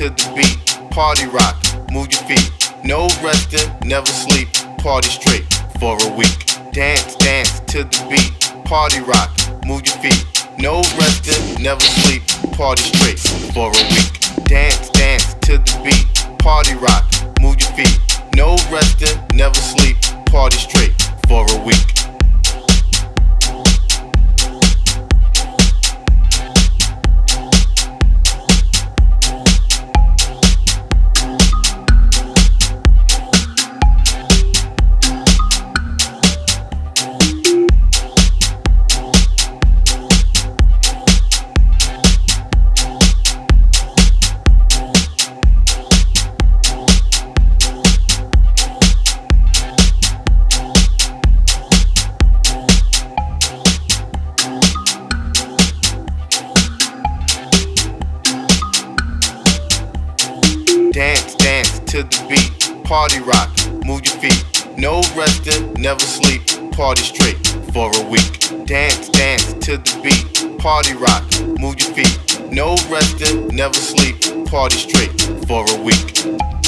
to the beat. Party rock, move your feet. No resting, never sleep. Party straight for a week. Dance, dance to the beat. Party rock, move your feet. No resting, never sleep. Party straight for a week. Dance, dance to the beat. Party rock, move your feet. No resting, never sleep. Party straight for a week. Dance, dance to the beat. Party rock, move your feet. No resting, never sleep. Party straight for a week. Dance, dance to the beat. Party rock, move your feet. No resting, never sleep. Party straight for a week.